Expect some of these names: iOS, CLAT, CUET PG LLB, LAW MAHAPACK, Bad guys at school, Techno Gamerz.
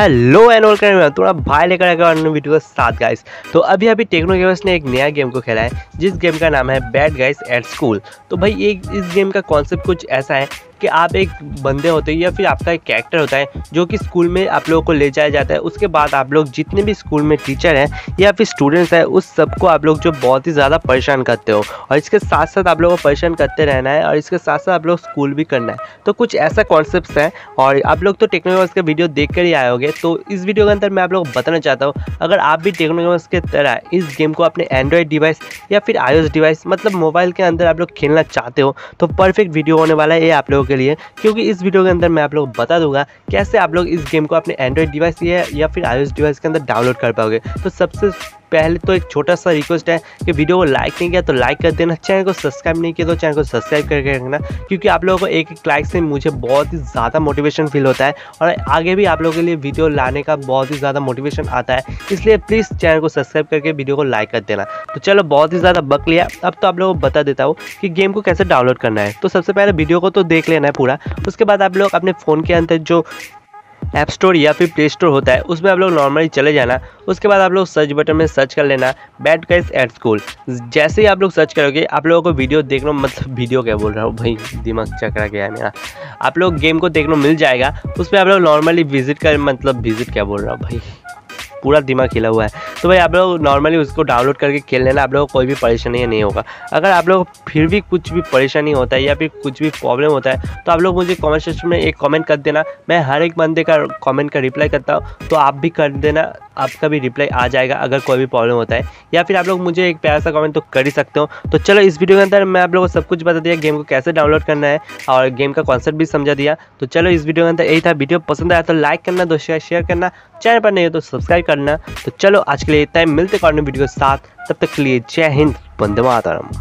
Hello and welcome मैं तुम्हारा भाई लेकर आया न्यू वीडियो के साथ गाइस। तो अभी टेक्नो गेमर्स ने एक नया गेम को खेला है जिस गेम का नाम है बैड गाइस एट स्कूल। तो भाई इस गेम का कॉन्सेप्ट कुछ ऐसा है कि आप एक बंदे होते हैं या फिर आपका एक कैरेक्टर होता है जो कि स्कूल में आप लोगों को ले जाया जाता है। उसके बाद आप लोग जितने भी स्कूल में टीचर हैं या फिर स्टूडेंट्स हैं उस सबको आप लोग जो बहुत ही ज़्यादा परेशान करते हो और इसके साथ साथ आप लोगों को परेशान करते रहना है और इसके साथ साथ आप लोग स्कूल भी करना है। तो कुछ ऐसा कॉन्सेप्ट है और आप लोग तो टेक्नो गेमर्स के वीडियो देख कर ही आए होंगे। तो इस वीडियो के अंदर मैं आप लोग को बताना चाहता हूँ अगर आप भी टेक्नो गेमर्स के तरह इस गेम को अपने एंड्रॉयड डिवाइस या फिर iOS डिवाइस मतलब मोबाइल के अंदर आप लोग खेलना चाहते हो तो परफेक्ट वीडियो होने वाला है ये आप लोगों के लिए, क्योंकि इस वीडियो के अंदर मैं आप लोग बता दूंगा कैसे आप लोग इस गेम को अपने एंड्रॉइड डिवाइस या फिर iOS डिवाइस के अंदर डाउनलोड कर पाओगे। तो सबसे पहले तो एक छोटा सा रिक्वेस्ट है कि वीडियो को लाइक नहीं किया तो लाइक कर देना, चैनल को सब्सक्राइब नहीं किया तो चैनल को सब्सक्राइब करके रखना, क्योंकि आप लोगों को एक एक लाइक से मुझे बहुत ही ज़्यादा मोटिवेशन फील होता है और आगे भी आप लोगों के लिए वीडियो लाने का बहुत ही ज़्यादा मोटिवेशन आता है। इसलिए प्लीज़ चैनल को सब्सक्राइब करके वीडियो को लाइक कर देना। तो चलो बहुत ही ज़्यादा बक लिया, अब तो आप लोगों को बता देता हूँ कि गेम को कैसे डाउनलोड करना है। तो सबसे पहले वीडियो को तो देख लेना है पूरा, उसके बाद आप लोग अपने फ़ोन के अंदर जो ऐप स्टोर या फिर प्ले स्टोर होता है उसमें आप लोग नॉर्मली चले जाना। उसके बाद आप लोग सर्च बटन में सर्च कर लेना बैड गाइस एट स्कूल। जैसे ही आप लोग सर्च करोगे आप लोगों को वीडियो देखना, मतलब वीडियो क्या बोल रहा हूँ भाई, दिमाग चकरा गया है मेरा, आप लोग गेम को देखना मिल जाएगा। उसमें आप लोग नॉर्मली विजिट क्या बोल रहा हूँ भाई, पूरा दिमाग हिला हुआ है। तो भाई आप लोग नॉर्मली उसको डाउनलोड करके खेल लेना, आप लोगों को कोई भी परेशानी नहीं होगा। अगर आप लोग फिर भी कुछ भी परेशानी होता है या फिर कुछ भी प्रॉब्लम होता है तो आप लोग मुझे कमेंट सेक्शन में एक कमेंट कर देना, मैं हर एक बंदे का कमेंट का रिप्लाई करता हूँ, तो आप भी कर देना, आपका भी रिप्लाई आ जाएगा अगर कोई भी प्रॉब्लम होता है। या फिर आप लोग मुझे एक प्यारा सा कमेंट तो कर ही सकते हो। तो चलो इस वीडियो के अंदर मैं आप लोगों को सब कुछ बता दिया, गेम को कैसे डाउनलोड करना है और गेम का कॉन्सेप्ट भी समझा दिया। तो चलो इस वीडियो के अंदर यही था, वीडियो पसंद आया तो लाइक करना, दोस्तों शेयर करना, चैनल पर नहीं हो तो सब्सक्राइब करना। तो चलो आज के लिए इतना ही, मिलते हैं वीडियो के साथ, तब तक के लिए जय हिंद, वंदे मातरम।